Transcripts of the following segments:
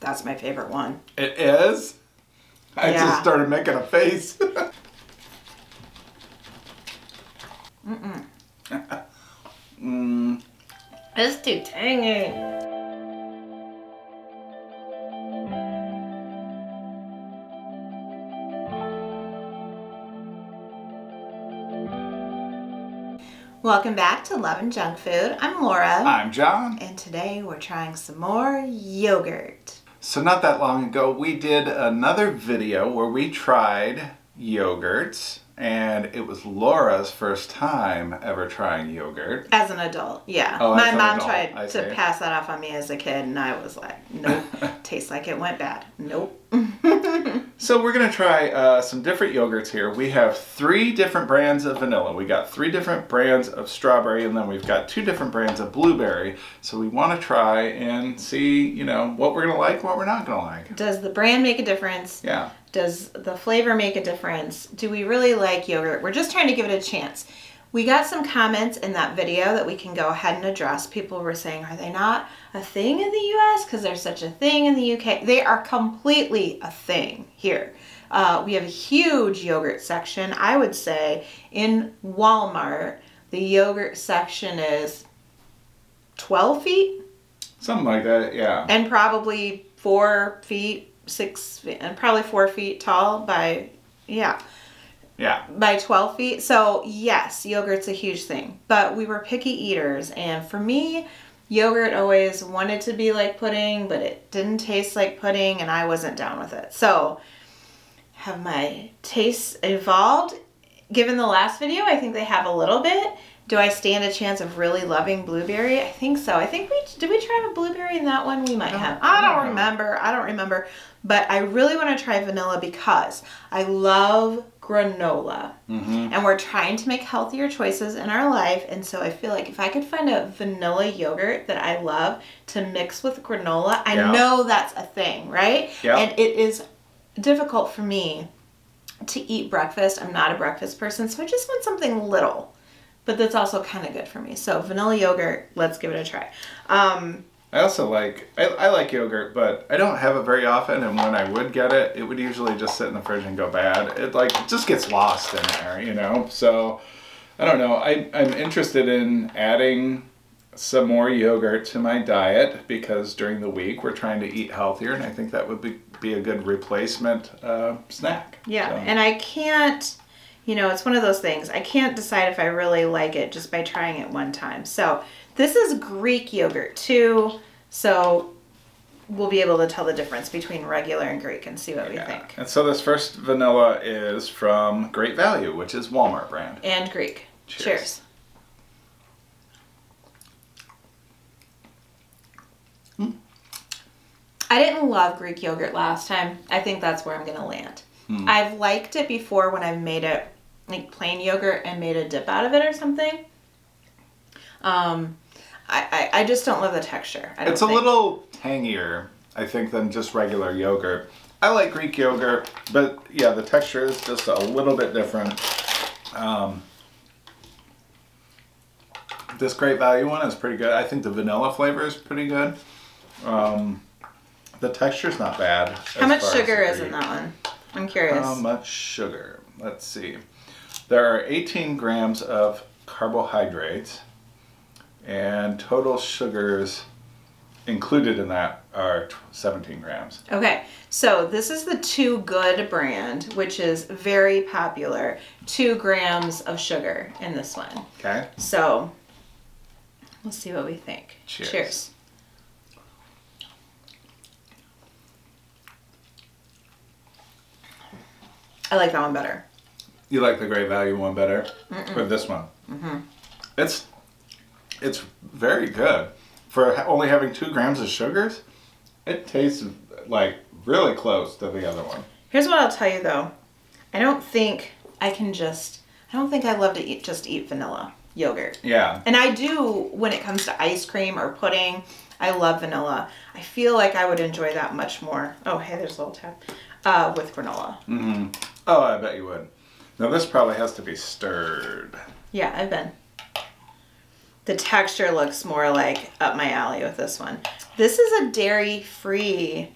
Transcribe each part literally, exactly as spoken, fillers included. That's my favorite one. It is? I yeah. just started making a face. Mm-mm. mm. It's too tangy. Welcome back to Love and Junk Food. I'm Laura. I'm John. And today we're trying some more yogurt. So not that long ago we did another video where we tried yogurts, and it was Laura's first time ever trying yogurt. As an adult, yeah. Oh, my mom adult. tried I to see. pass that off on me as a kid, and I was like, nope, tastes like it went bad. Nope. So we're gonna try uh, some different yogurts here. We have three different brands of vanilla. We got three different brands of strawberry, and then we've got two different brands of blueberry. So we wanna try and see, you know, what we're gonna like, what we're not gonna like. Does the brand make a difference? Yeah. Does the flavor make a difference? Do we really like yogurt? We're just trying to give it a chance. We got some comments in that video that we can go ahead and address. People were saying, are they not a thing in the U S? Because there's such a thing in the U K. They are completely a thing here. Uh, we have a huge yogurt section. I would say in Walmart, the yogurt section is twelve feet. Something like that, yeah. And probably four feet, six feet, and probably four feet tall by, yeah. Yeah. By twelve feet. So yes, yogurt's a huge thing, but we were picky eaters. And for me, yogurt always wanted to be like pudding, but it didn't taste like pudding, and I wasn't down with it. So have my tastes evolved? Given the last video, I think they have a little bit. Do I stand a chance of really loving blueberry? I think so. I think we, did we try a blueberry in that one? We might have. I don't remember. I don't remember, but I really want to try vanilla because I love granola. Mm-hmm. And we're trying to make healthier choices in our life, and so I feel like if I could find a vanilla yogurt that I love to mix with granola, I yeah. know that's a thing, right? Yeah. And it is difficult for me to eat breakfast. I'm not a breakfast person, so I just want something little, but that's also kind of good for me. So vanilla yogurt, let's give it a try. Um, I also like, I, I like yogurt, but I don't have it very often, and when I would get it, it would usually just sit in the fridge and go bad. It like it just gets lost in there, you know? So, I don't know. I, I'm interested in adding some more yogurt to my diet because during the week we're trying to eat healthier, and I think that would be, be a good replacement uh, snack. Yeah, so. And I can't, you know, it's one of those things. I can't decide if I really like it just by trying it one time. So, this is Greek yogurt too, so we'll be able to tell the difference between regular and Greek and see what yeah. we think. And so this first vanilla is from Great Value, which is Walmart brand. And Greek. Cheers. Cheers. Mm. I didn't love Greek yogurt last time. I think that's where I'm going to land. Mm. I've liked it before when I've made it like plain yogurt and made a dip out of it or something. Um, I, I, I just don't love the texture. I don't it's a think. little tangier, I think, than just regular yogurt. I like Greek yogurt, but yeah, the texture is just a little bit different. Um, this Great Value one is pretty good. I think the vanilla flavor is pretty good. Um, the texture's not bad. How much sugar is in that one? I'm curious. How much sugar? Let's see. There are eighteen grams of carbohydrates. And total sugars included in that are seventeen grams. Okay, so this is the Too Good brand, which is very popular. Two grams of sugar in this one. Okay. So we'll see what we think. Cheers. Cheers. I like that one better. You like the Great Value one better? Mm-mm. Or this one? Mm-hmm. It's... It's very good. For only having two grams of sugars, it tastes like really close to the other one. Here's what I'll tell you though. I don't think I can just, I don't think I love to eat just eat vanilla yogurt. Yeah. And I do when it comes to ice cream or pudding, I love vanilla. I feel like I would enjoy that much more. Oh, hey, there's a little tap. Uh, with granola. Mm-hmm. Oh, I bet you would. Now this probably has to be stirred. Yeah, I've been. The texture looks more like up my alley with this one. This is a dairy-free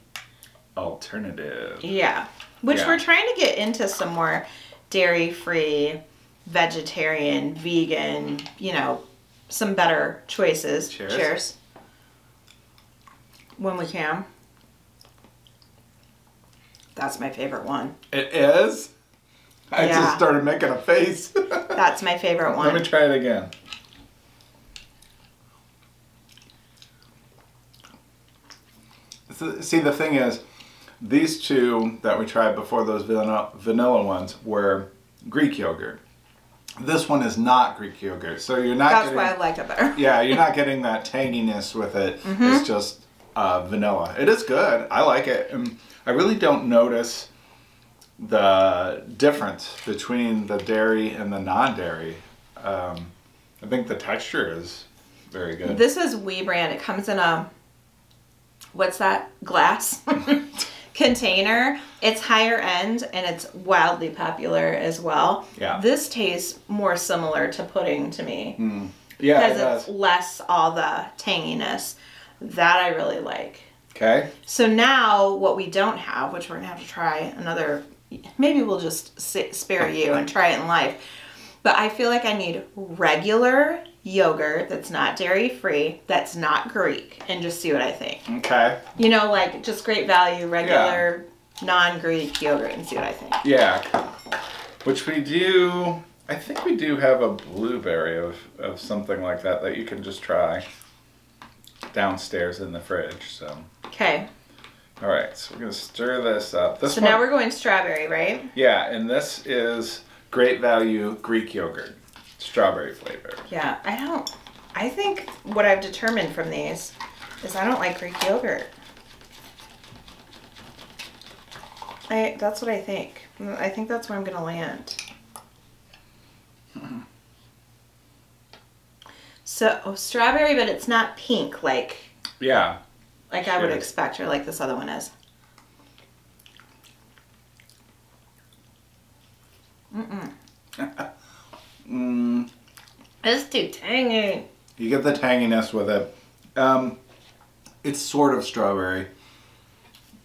alternative. Yeah. Which yeah. we're trying to get into some more dairy-free, vegetarian, vegan, you know, some better choices. Cheers. Cheers. When we can. That's my favorite one. It is? I yeah. just started making a face. That's my favorite one. Let me try it again. See, the thing is, these two that we tried before, those vanilla ones, were Greek yogurt. This one is not Greek yogurt, so you're not That's getting, why I like it better. Yeah, you're not getting that tanginess with it. Mm-hmm. It's just uh, vanilla. It is good. I like it. And I really don't notice the difference between the dairy and the non-dairy. Um, I think the texture is very good. This is We Brand. It comes in a... what's that? Glass container. It's higher end and it's wildly popular as well. Yeah. This tastes more similar to pudding to me. Mm. Yeah, because it it's does. less all the tanginess. That I really like. Okay. So now what we don't have, which we're going to have to try another, maybe we'll just sit, spare you and try it in life. But I feel like I need regular yogurt that's not dairy free, that's not Greek, and just see what I think. Okay. You know, like just Great Value, regular, yeah. non-Greek yogurt, and see what I think. Yeah. Which we do, I think we do have a blueberry of, of something like that that you can just try downstairs in the fridge, so. Okay. All right, so we're gonna stir this up. This so one, now we're going strawberry, right? Yeah, and this is Great Value Greek yogurt. Strawberry flavor. Yeah, I don't, I think what I've determined from these is I don't like Greek yogurt. I, that's what I think. I think that's where I'm going to land. Mm-hmm. So, oh, strawberry, but it's not pink, like. Yeah. Like I would expect, or like this other one is. Mm-mm. Mm. It's too tangy. You get the tanginess with it. Um, it's sort of strawberry.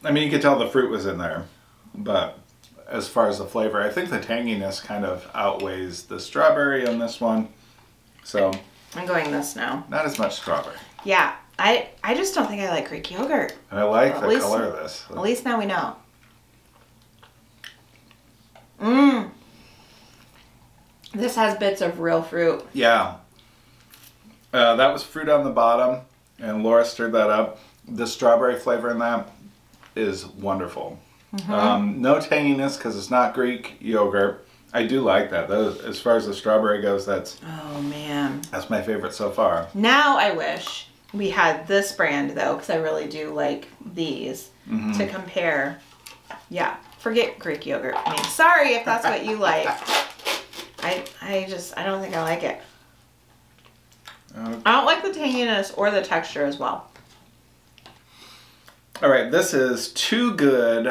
I mean, you could tell the fruit was in there, but as far as the flavor, I think the tanginess kind of outweighs the strawberry on this one. So I'm going this now. Not as much strawberry. Yeah, I I just don't think I like Greek yogurt. And I like the color of this. At least now we know. Mmm. This has bits of real fruit. Yeah. Uh, that was fruit on the bottom, and Laura stirred that up. The strawberry flavor in that is wonderful. Mm-hmm. um, no tanginess because it's not Greek yogurt. I do like that. Those, as far as the strawberry goes, that's oh man, that's my favorite so far. Now I wish we had this brand though, because I really do like these mm-hmm. to compare. Yeah, forget Greek yogurt. I mean, sorry if that's what you like. I, I just, I don't think I like it. Okay. I don't like the tanginess or the texture as well. All right, this is Too Good,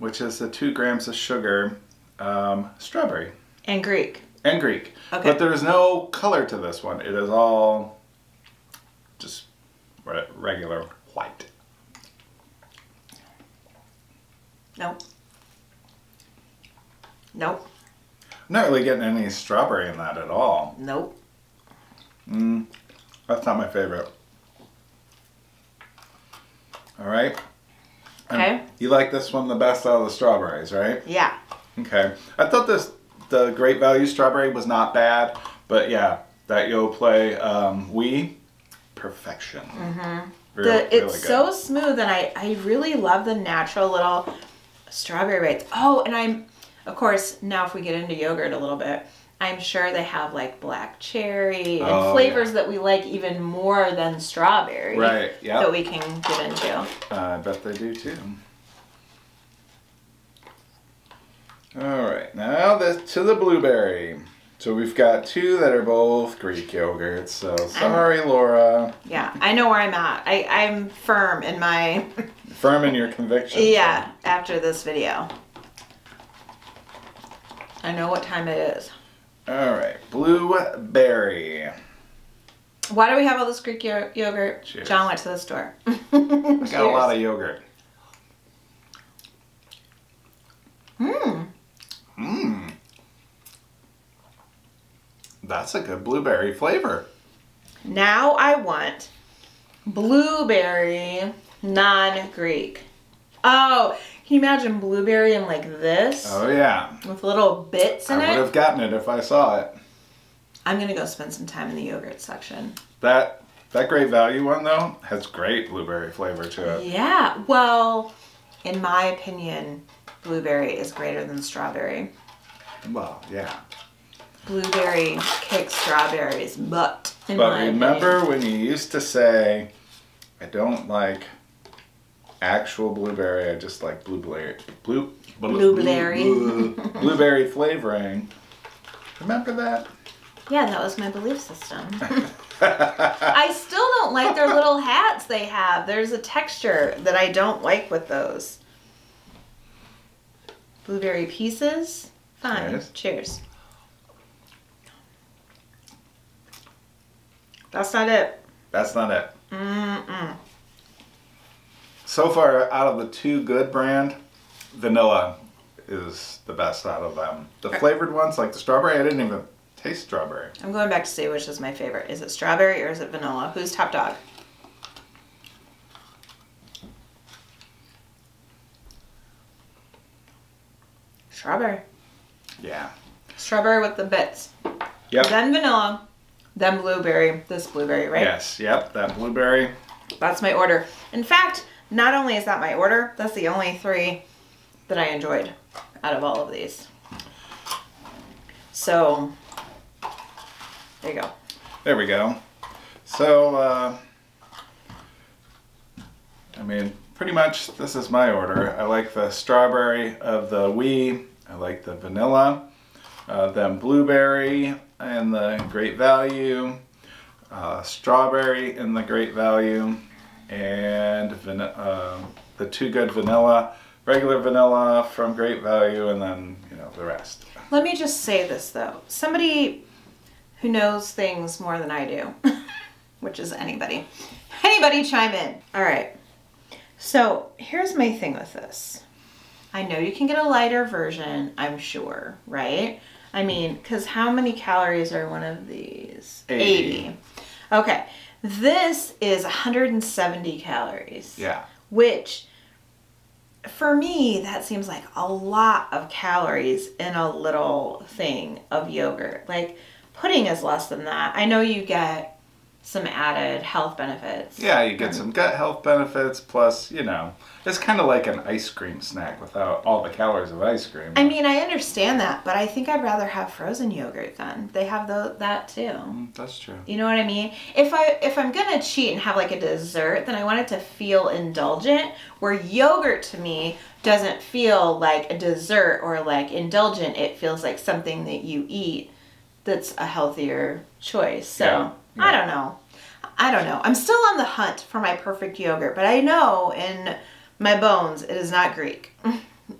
which is the two grams of sugar, um, strawberry. And Greek. And Greek. Okay. But there is no color to this one. It is all just re regular white. Nope. Nope. Not really getting any strawberry in that at all. Nope. Mm, that's not my favorite. All right. Okay. And you like this one the best out of the strawberries, right? Yeah. Okay. I thought this the Great Value strawberry was not bad, but yeah, that Yo Play um, We perfection. Mm-hmm. Real, the, it's really good. So smooth, and I I really love the natural little strawberry bites. Oh, and I'm. Of course, now if we get into yogurt a little bit, I'm sure they have like black cherry and oh, flavors yeah. that we like even more than strawberry. Right, yeah. That we can get into. Uh, I bet they do too. All right, now this to the blueberry. So we've got two that are both Greek yogurts, so sorry, I'm, Laura. Yeah, I know where I'm at. I, I'm firm in my... firm in your conviction. Yeah, so. After this video. I know what time it is. All right, blueberry. Why do we have all this Greek yo yogurt? Cheers. John went to the store. I got a lot of yogurt. that's a good blueberry flavor. Now I want blueberry non-Greek. Oh, can you imagine blueberry in like this? Oh yeah. With little bits in it? I would have gotten it if I saw it. I'm gonna go spend some time in the yogurt section. That that Great Value one though has great blueberry flavor to it. Yeah, well, in my opinion, blueberry is greater than strawberry. Well, yeah. Blueberry kicks strawberries, but in But my remember opinion. When you used to say, I don't like actual blueberry, I just like blueberry blue, blue, blueberry blue, blue, blueberry flavoring. Remember that? Yeah, that was my belief system. I still don't like their little hats they have. There's a texture that I don't like with those. Blueberry pieces. Fine. Nice. Cheers. That's not it. That's not it. Mm-mm. So far, out of the Too Good brand, vanilla is the best out of them. The flavored ones, like the strawberry, I didn't even taste strawberry. I'm going back to see which is my favorite. Is it strawberry or is it vanilla? Who's top dog? Strawberry. Yeah. Strawberry with the bits. Yep. Then vanilla, then blueberry. This blueberry, right? Yes, yep, that blueberry. That's my order. In fact, not only is that my order, that's the only three that I enjoyed out of all of these. So, there you go. There we go. So, uh, I mean, pretty much this is my order. I like the strawberry of the We, I like the vanilla, uh, then blueberry and the Great Value, uh, strawberry and the Great Value, and uh, the Too Good vanilla, regular vanilla from Great Value, and then, you know, the rest. Let me just say this though. Somebody who knows things more than I do, which is anybody. Anybody chime in. All right. So here's my thing with this. I know you can get a lighter version, I'm sure, right? I mean, because how many calories are one of these? eighty. eighty. Okay. This is one hundred seventy calories. Yeah. Which, for me, that seems like a lot of calories in a little thing of yogurt. Like, pudding is less than that. I know you get some added health benefits. Yeah, you get some gut health benefits, plus, you know, it's kind of like an ice cream snack without all the calories of ice cream. I mean, I understand that, but I think I'd rather have frozen yogurt then. They have the, that too. Mm, that's true. You know what I mean? If, I, if I'm going to cheat and have like a dessert, then I want it to feel indulgent, where yogurt to me doesn't feel like a dessert or like indulgent. It feels like something that you eat that's a healthier choice. So. Yeah. Yeah. I don't know. I don't know. I'm still on the hunt for my perfect yogurt, but I know in my bones it is not Greek.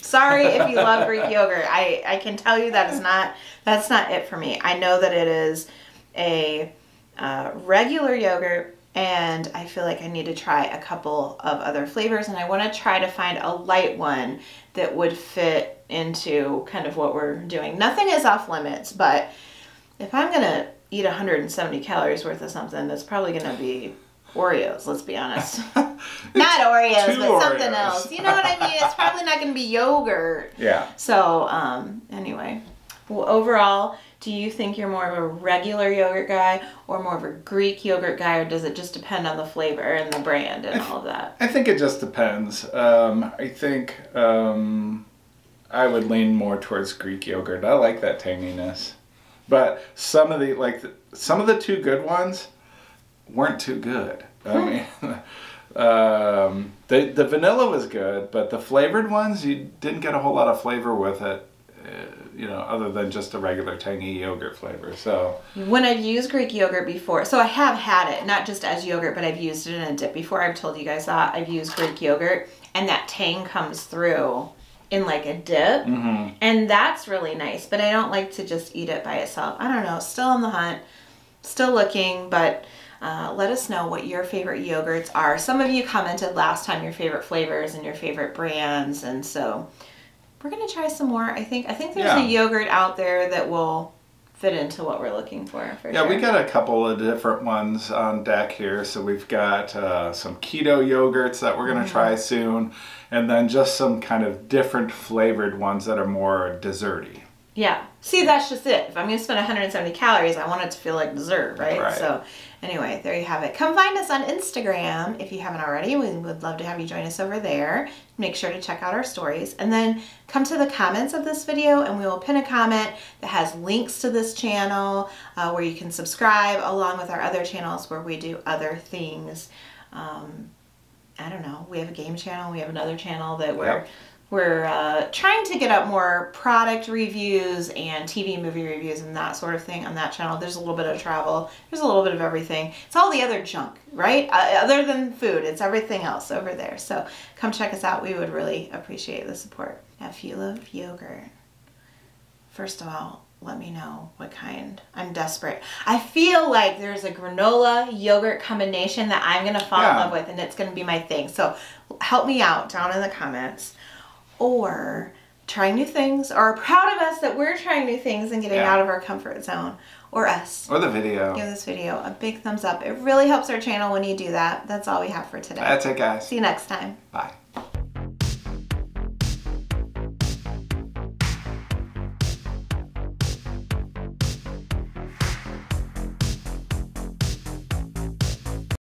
Sorry if you love Greek yogurt. I, I can tell you that is not, that's not it for me. I know that it is a uh, regular yogurt, and I feel like I need to try a couple of other flavors, and I want to try to find a light one that would fit into kind of what we're doing. Nothing is off limits, but if I'm going to eat one hundred seventy calories worth of something, that's probably going to be Oreos, let's be honest. Not Oreos, but something Oreos. Else. You know what I mean? It's probably not going to be yogurt. Yeah. So, um, anyway. Well, overall, do you think you're more of a regular yogurt guy or more of a Greek yogurt guy, or does it just depend on the flavor and the brand and all of that? I think it just depends. Um, I think um, I would lean more towards Greek yogurt. I like that tanginess. But some of the like the, some of the Too Good ones weren't too good. I mean, um, the the vanilla was good, but the flavored ones you didn't get a whole lot of flavor with it, uh, you know, other than just a regular tangy yogurt flavor. So when I've used Greek yogurt before, so I have had it not just as yogurt, but I've used it in a dip before. I've told you guys that I've used Greek yogurt, and that tang comes through in like a dip, mm-hmm. and that's really nice, but I don't like to just eat it by itself. I don't know, still on the hunt, still looking, but uh, let us know what your favorite yogurts are. Some of you commented last time your favorite flavors and your favorite brands, and so we're gonna try some more. I think I think there's yeah. a yogurt out there that will fit into what we're looking for. for yeah, sure. We got a couple of different ones on deck here. So we've got uh, some keto yogurts that we're going to mm-hmm. try soon, and then just some kind of different flavored ones that are more desserty. Yeah. See, that's just it. If I'm going to spend one hundred seventy calories, I want it to feel like dessert, right? right? So anyway, there you have it. Come find us on Instagram if you haven't already. We would love to have you join us over there. Make sure to check out our stories. And then come to the comments of this video, and we will pin a comment that has links to this channel uh, where you can subscribe, along with our other channels where we do other things. Um, I don't know. We have a game channel. We have another channel that we're... Yep. We're uh, trying to get up more product reviews and T V movie reviews and that sort of thing on that channel. There's a little bit of travel. There's a little bit of everything. It's all the other junk, right? Uh, other than food, it's everything else over there. So come check us out. We would really appreciate the support. Now, if you love yogurt, first of all, let me know what kind. I'm desperate. I feel like there's a granola yogurt combination that I'm going to fall yeah. in love with, and it's going to be my thing. So help me out down in the comments. Or trying new things, or proud of us that we're trying new things and getting yeah. out of our comfort zone, or us. Or the video. Give this video a big thumbs up. It really helps our channel when you do that. That's all we have for today. That's it, guys. See you next time. Bye.